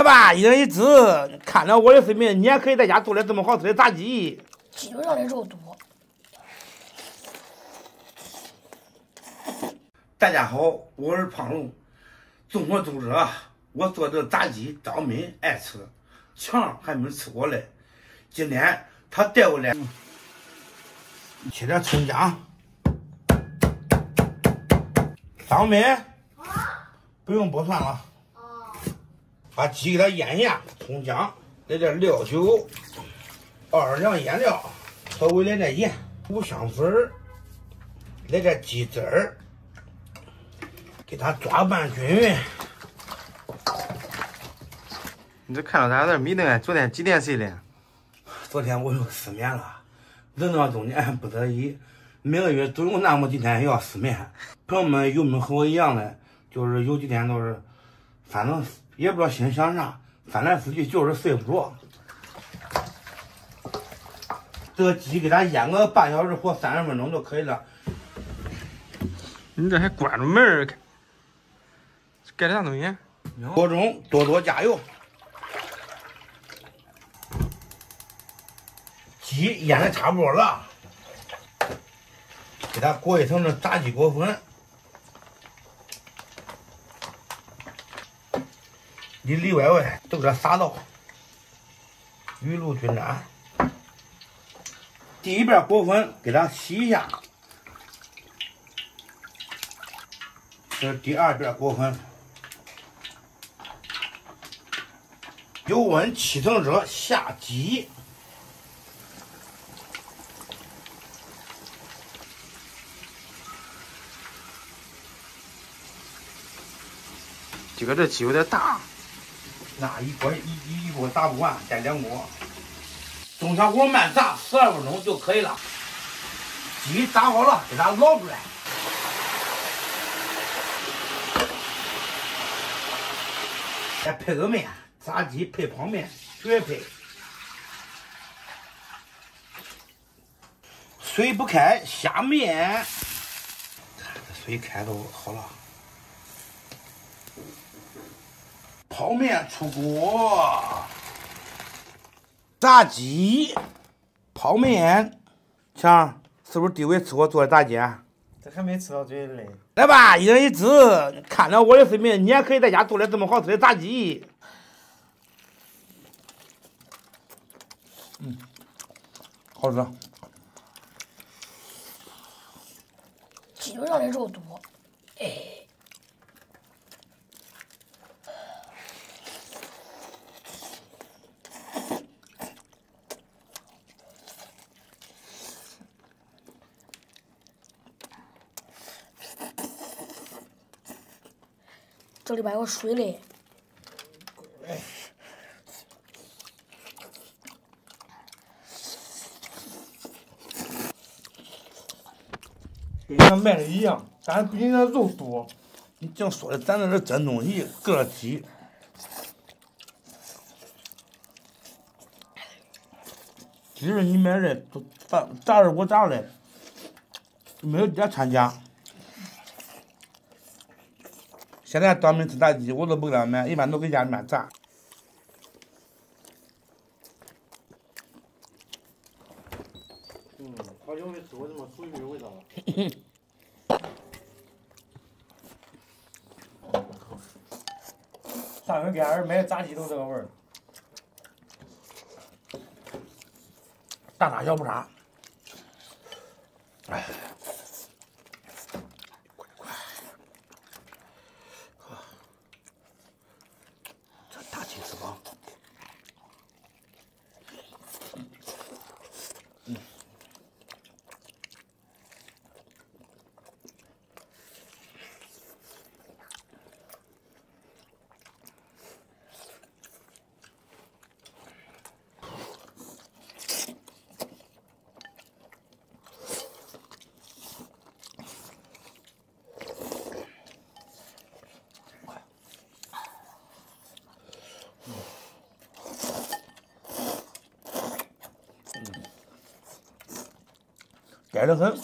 对吧？一人一只，看着我的视频，你也可以在家做点这么好吃的炸鸡。鸡肉上的肉多。大家好，我是胖龙。众所周知啊，我做这炸鸡，张敏爱吃，强还没吃过嘞。今天他带过来，切点葱姜。张敏，不用剥蒜了。 把鸡给它腌一下，葱姜，来点料酒，2两腌料，稍微来点盐，5香粉，来点鸡汁儿，给它抓拌均匀。你这看到咱这迷瞪啊？昨天几点睡的？昨天我又失眠了，人到中年不得已，每个月总有那么几天要失眠。朋友们有没有和我一样的？就是有几天都是，反正。 也不知道心想啥，翻来覆去就是睡不着。这个鸡给它腌个半小时或30分钟就可以了。你这还关着门干啥东西？锅中多加油。鸡腌的差不多了，给它裹一层这炸鸡裹粉。 里里外外都给它撒到，雨露均沾。第一遍裹粉给它洗一下，这是第2遍裹粉。油温7成热下鸡，这个这鸡有点大。 那一锅炸不完，再2锅，中小火慢炸12分钟就可以了。鸡炸好了，给它捞出来。再配个面，炸鸡配泡面绝配。水不开下面，看这水开都好了。 泡面出锅，炸鸡，泡面，强，是不是第一回吃我做的炸鸡？这还没吃到嘴嘞。来吧，一人一只，看着我的视频，你也可以在家做点这么好吃的炸鸡。嗯，好吃。鸡肉上的肉多，哎。 这里边有水嘞，跟人家卖的一样，咱比人家肉多。你净说的，咱这是真东西，个体。鸡肉你买的都炸的，没有人家参加。 现在专门吃炸鸡，我都不给他买，一般都给家里面炸。嗯，好久没吃过这么熟悉的味道了。上回给俺儿买的炸鸡都这个味儿，大差小不差。哎。 甜得很，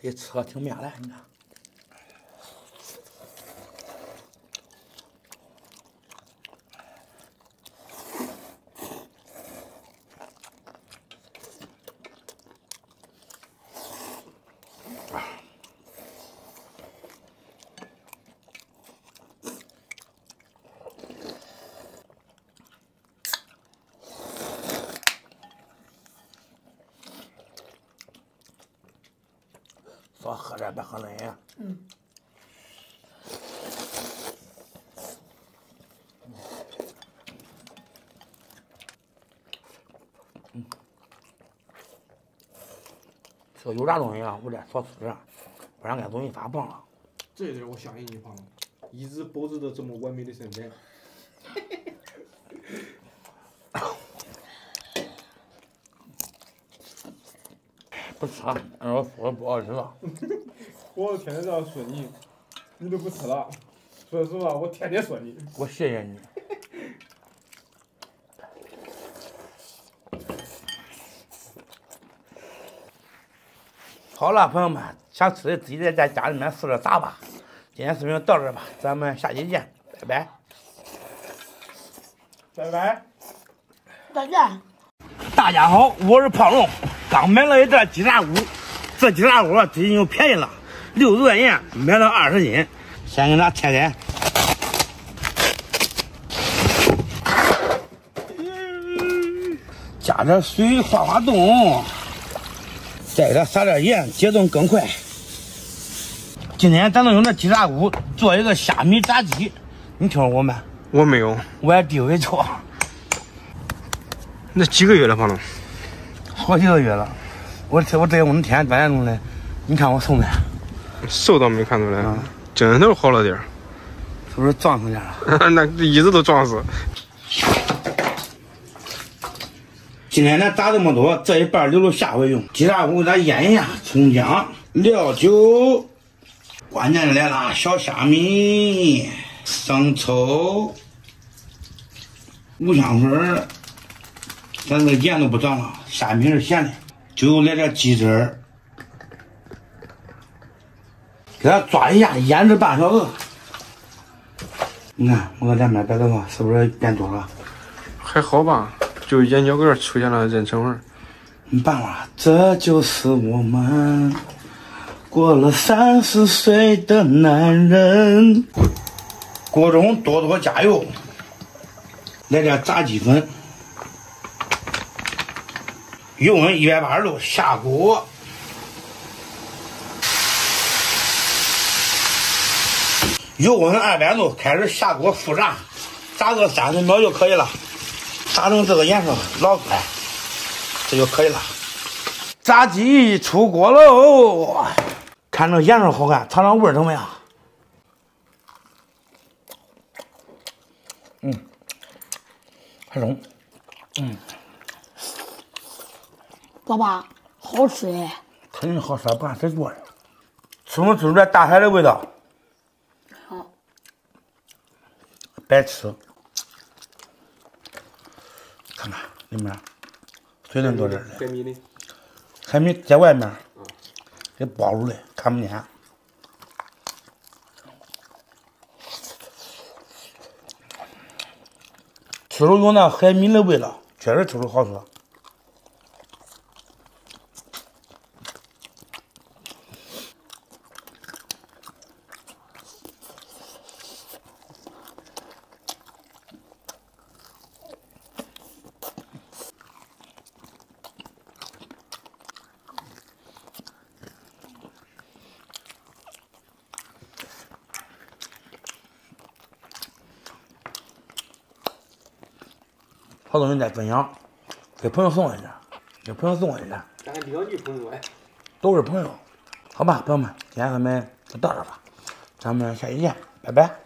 这车挺面的，你看。 少喝点，别喝那饮。嗯。嗯。这有啥东西啊？我得少吃点，不然俺容易发胖了。这点我相信你胖了，一直保持着这么完美的身材。不吃了，俺说说不好吃了。我天天这样说你，你都不吃了。说实话，我天天说你。我谢谢你。好了，朋友们，想吃的自己在家里面试着打吧。今天视频到这吧，咱们下期见，拜拜。拜拜。再见。大家好，我是胖龙。 刚买了一袋鸡杂骨，这鸡杂骨最近又便宜了，60块钱买了20斤。先给它拆开，加点水化化冻，再给它撒点盐，解冻更快。今天咱能用这鸡杂骨做一个虾米炸鸡，你听说过没？我没有，我也第一回做。那几个月了，胖龙？ 好几个月了，我这我们天天锻炼出来，你看我瘦没？瘦倒没看出来，精神头好了点儿，是不是壮实点了？那一直都壮实。今天咱打这么多，这一半留着下回用。鸡杂骨给它腌一下，葱姜、料酒。关键来了，小虾米、生抽、五香粉。 咱这盐都不涨了，虾米是咸的，就来点鸡汁儿，给它抓一下，腌制半小时。你看我这两边白头发是不是变多了？还好吧，就眼角盖出现了妊娠纹。没办法，这就是我们过了30岁的男人。锅中多多加油，来点炸鸡粉。 油温180度，下锅。油温200度，开始下锅复炸，炸个30秒就可以了。炸成这个颜色，老快，这就可以了。炸鸡出锅喽！看这颜色好看，尝尝味儿怎么样？嗯，还中，嗯。 爸爸，好吃哎！肯定好吃，不看谁做的，吃不出来大海的味道。好，白吃，看看里面，水分多点的。海米呢？海米在外面，给包住的，看不见。吃出有那海米的味道，确实吃出好吃。 好多人在分享，给朋友送一下，给朋友送一下。咱还两句朋友哎，都是朋友，好吧，朋友们，今天咱们就到这吧，咱们下期见，拜拜。